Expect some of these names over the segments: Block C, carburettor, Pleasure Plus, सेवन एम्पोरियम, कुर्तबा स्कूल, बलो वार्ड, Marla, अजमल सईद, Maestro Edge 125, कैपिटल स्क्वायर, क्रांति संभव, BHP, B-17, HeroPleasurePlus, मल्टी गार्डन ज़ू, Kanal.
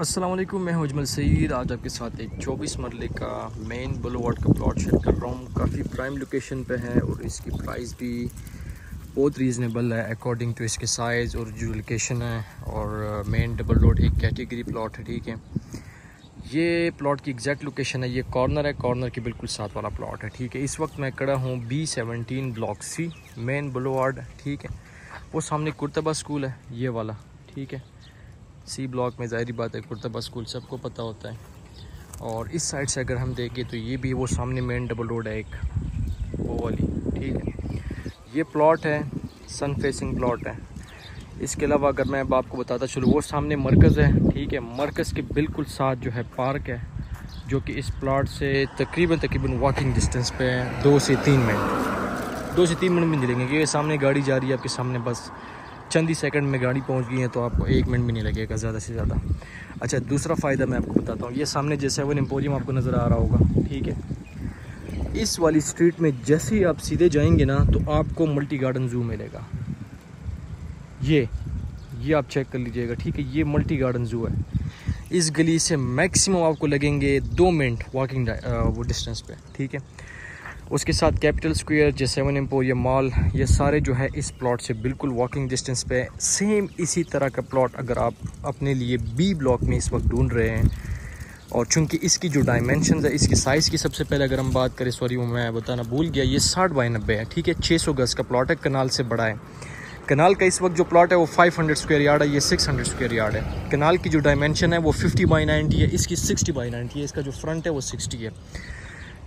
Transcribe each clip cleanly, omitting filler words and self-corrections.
अस्सलाम वालेकुम, मैं हूं अजमल सईद। आज आपके साथ एक 24 मरले का मेन बलो वार्ड का प्लॉट शेयर कर रहा हूं। काफ़ी प्राइम लोकेशन पे है और इसकी प्राइस भी बहुत रीज़नेबल है अकॉर्डिंग टू इसके साइज़ और जो लोकेशन है। और मेन डबल रोड एक कैटेगरी प्लॉट है, ठीक है। ये प्लॉट की एग्जैक्ट लोकेशन है, ये कॉर्नर है, कॉर्नर के बिल्कुल साथ वाला प्लॉट है, ठीक है। इस वक्त मैं खड़ा हूँ B-17 block C main बलो वार्ड, ठीक है। वो सामने कुर्तबा स्कूल है, ये वाला, ठीक है। सी ब्लॉक में जाहिर बात है कुर्तबा स्कूल सबको पता होता है। और इस साइड से अगर हम देखें तो ये भी वो सामने मेन डबल रोड है एक, वो वाली, ठीक है। ये प्लॉट है, सन फेसिंग प्लॉट है। इसके अलावा अगर मैं अब आपको बताता चलूँ, वो सामने मरकज़ है, ठीक है। मरकज़ के बिल्कुल साथ जो है पार्क है, जो कि इस प्लॉट से तकरीबन वॉकिंग डिस्टेंस पे है। 2 से 3 मिनट में मिलेंगे क्योंकि सामने गाड़ी जा रही है आपके सामने, बस चंद ही सेकंड में गाड़ी पहुंच गई है, तो आपको 1 मिनट भी नहीं लगेगा ज़्यादा से ज़्यादा। अच्छा, दूसरा फ़ायदा मैं आपको बताता हूँ। ये सामने जैसे सेवन एम्पोरियम आपको नज़र आ रहा होगा, ठीक है। इस वाली स्ट्रीट में जैसे ही आप सीधे जाएंगे ना, तो आपको मल्टी गार्डन ज़ू मिलेगा। ये आप चेक कर लीजिएगा, ठीक है। ये मल्टी गार्डन ज़ू है। इस गली से मैक्सिमम आपको लगेंगे 2 मिनट वॉकिंग वो डिस्टेंस पे, ठीक है। उसके साथ कैपिटल स्क्वायर, जो सेवन एम्पोरियम मॉल, ये सारे जो है इस प्लॉट से बिल्कुल वॉकिंग डिस्टेंस पे। सेम इसी तरह का प्लॉट अगर आप अपने लिए बी ब्लॉक में इस वक्त ढूंढ रहे हैं, और चूंकि इसकी जो डायमेंशंस है, इसकी साइज़ की सबसे पहले अगर हम बात करें, सॉरी वो मैं बताना भूल गया, ये 60 बाई 90 है, ठीक है। 600 गज़ का प्लॉट है, कनाल से बड़ा है। कनाल का इस वक्त जो प्लॉट है वो 500 स्क्वायर यार्ड है, ये 600 स्क्वायर यार्ड है। कनाल की जो डायमेंशन है वो 50 बाई 90 है, इसकी 60 बाई 90 है, इसका जो फ्रंट है वो 60 है।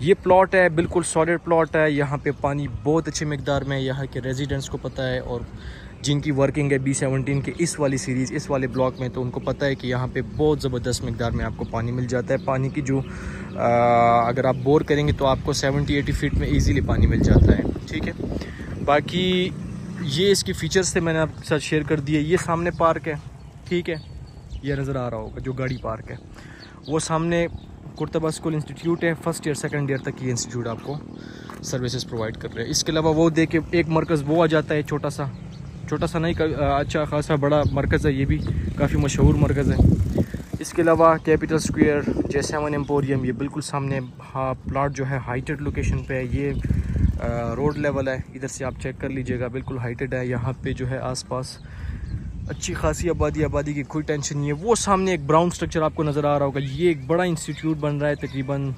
ये प्लॉट है बिल्कुल सॉलिड प्लॉट है। यहाँ पे पानी बहुत अच्छी मकदार में यहाँ के रेजिडेंट्स को पता है, और जिनकी वर्किंग है B-17 के इस वाली सीरीज़, इस वाले ब्लॉक में, तो उनको पता है कि यहाँ पे बहुत ज़बरदस्त मकदार में आपको पानी मिल जाता है। पानी की जो अगर आप बोर करेंगे तो आपको 70-80 फीट में ईज़िली पानी मिल जाता है, ठीक है। बाकी ये इसकी फ़ीचर्स थे, मैंने आपके साथ शेयर कर दिए। ये सामने पार्क है, ठीक है, ये नज़र आ रहा होगा जो गाड़ी पार्क है। वो सामने कुर्तबा स्कूल इंस्टीट्यूट है, फर्स्ट ईयर सेकंड ईयर तक ये इंस्टीट्यूट आपको सर्विसेज प्रोवाइड कर रहे हैं। इसके अलावा वो देखे एक मरकज़ वो आ जाता है, छोटा सा नहीं, अच्छा खासा बड़ा मरकज़ है, ये भी काफ़ी मशहूर मरकज़ है। इसके अलावा कैपिटल स्क्वायर, J7 एम्पोरियम, ये बिल्कुल सामने, हाँ, प्लाट जो है हाइटेड लोकेशन पर है। ये रोड लेवल है, इधर से आप चेक कर लीजिएगा, बिल्कुल हाइटेड है। यहाँ पे जो है आसपास अच्छी खासी आबादी की कोई टेंशन नहीं है। वो सामने एक ब्राउन स्ट्रक्चर आपको नज़र आ रहा होगा, ये एक बड़ा इंस्टीट्यूट बन रहा है, तकरीबन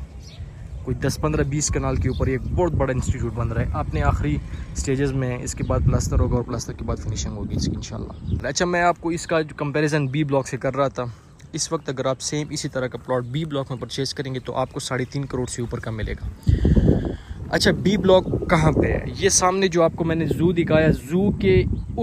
कोई 10-15-20 कनाल के ऊपर एक बहुत बड़ा इंस्टीट्यूट बन रहा है। अपने आखिरी स्टेजेस में, इसके बाद प्लास्टर होगा और प्लास्टर के बाद फिनिशिंग होगी इसकी इंशाल्लाह। अच्छा, मैं आपको इसका जो कंपेरिजन बी ब्लॉक से कर रहा था, इस वक्त अगर आप सेम इसी तरह का प्लॉट बी ब्लॉक में परचेज़ करेंगे तो आपको 3.5 करोड़ से ऊपर का मिलेगा। अच्छा, बी ब्लॉक कहाँ पे है? ये सामने जो आपको मैंने ज़ू दिखाया, ज़ू के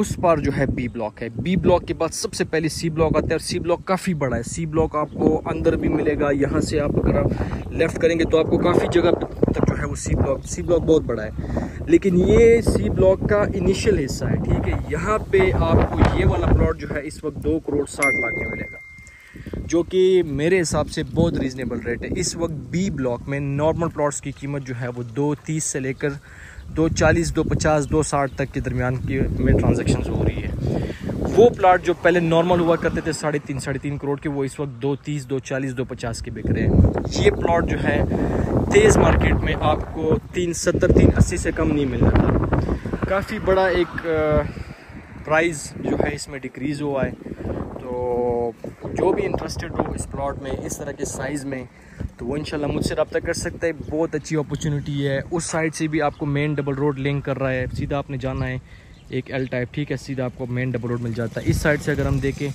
उस पार जो है बी ब्लॉक है। बी ब्लॉक के बाद सबसे पहले सी ब्लॉक आता है, और सी ब्लॉक काफ़ी बड़ा है। सी ब्लॉक आपको अंदर भी मिलेगा, यहाँ से आप अगर आप लेफ़्ट करेंगे तो आपको काफ़ी जगह तक जो है वो सी ब्लॉक बहुत बड़ा है। लेकिन ये सी ब्लॉक का इनिशियल हिस्सा है, ठीक है। यहाँ पर आपको ये वाला प्लॉट जो है इस वक्त 2.60 करोड़ में मिलेगा, जो कि मेरे हिसाब से बहुत रीज़नेबल रेट है। इस वक्त बी ब्लॉक में नॉर्मल प्लॉट्स की कीमत जो है वो 2.30 से लेकर 2.40, 2.50, 2.60 तक के दरमियान की में ट्रांजैक्शंस हो रही है। वो प्लाट जो पहले नॉर्मल हुआ करते थे 3.5 करोड़ के, वो इस वक्त 2.30, 2.40, 2.50 के बिक रहे हैं। ये प्लॉट जो है तेज़ मार्केट में आपको 3.70, 3.80 से कम नहीं मिल रहा। काफ़ी बड़ा एक प्राइस जो है इसमें डिक्रीज़ हुआ है। जो भी इंटरेस्टेड हो इस प्लॉट में, इस तरह के साइज़ में, तो वो इंशाल्लाह मुझसे रब्ता कर सकता है। बहुत अच्छी अपॉर्चुनिटी है। उस साइड से भी आपको मेन डबल रोड लिंक कर रहा है, सीधा आपने जाना है एक एल टाइप, ठीक है, सीधा आपको मेन डबल रोड मिल जाता है। इस साइड से अगर हम देखें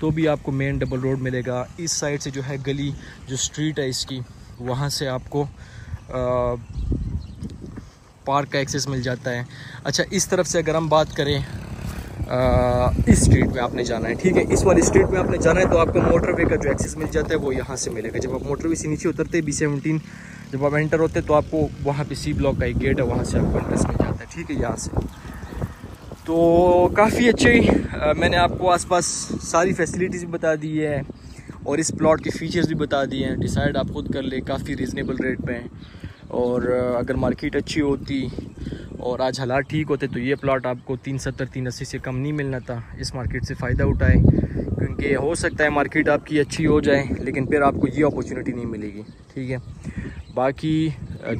तो भी आपको मेन डबल रोड मिलेगा। इस साइड से जो है गली, जो स्ट्रीट है इसकी, वहाँ से आपको पार्क का एक्सेस मिल जाता है। अच्छा, इस तरफ से अगर हम बात करें, इस स्ट्रीट में आपने जाना है, ठीक है, इस वाली स्ट्रीट में आपने जाना है, तो आपको मोटरवे का जो एक्सेस मिल जाता है वो यहाँ से मिलेगा। जब आप मोटरवे से नीचे उतरते हैं, B-17 जब आप एंटर होते हैं, तो आपको वहाँ पे सी ब्लॉक का एक गेट है, वहाँ से आपको एंट्रेंस मिल जाता है, ठीक है। यहाँ से तो काफ़ी अच्छी मैंने आपको आसपास सारी फैसिलिटीज़ भी बता दी है, और इस प्लॉट के फ़ीचर्स भी बता दिए हैं। डिसाइड आप ख़ुद कर ले, काफ़ी रीज़नेबल रेट पर हैं, और अगर मार्केट अच्छी होती और आज हालात ठीक होते तो ये प्लॉट आपको 3.70, 3.80 से कम नहीं मिलना था। इस मार्केट से फ़ायदा उठाएं, क्योंकि कि हो सकता है मार्केट आपकी अच्छी हो जाए, लेकिन फिर आपको ये अपॉर्चुनिटी नहीं मिलेगी। ठीक है, बाकी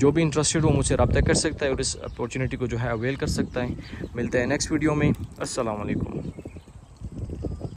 जो भी इंटरेस्टेड हो मुझसे रब्ता कर सकता है और इस अपॉर्चुनिटी को जो है अवेल कर सकता है। मिलते हैं नेक्स्ट वीडियो में। अस्सलाम वालेकुम।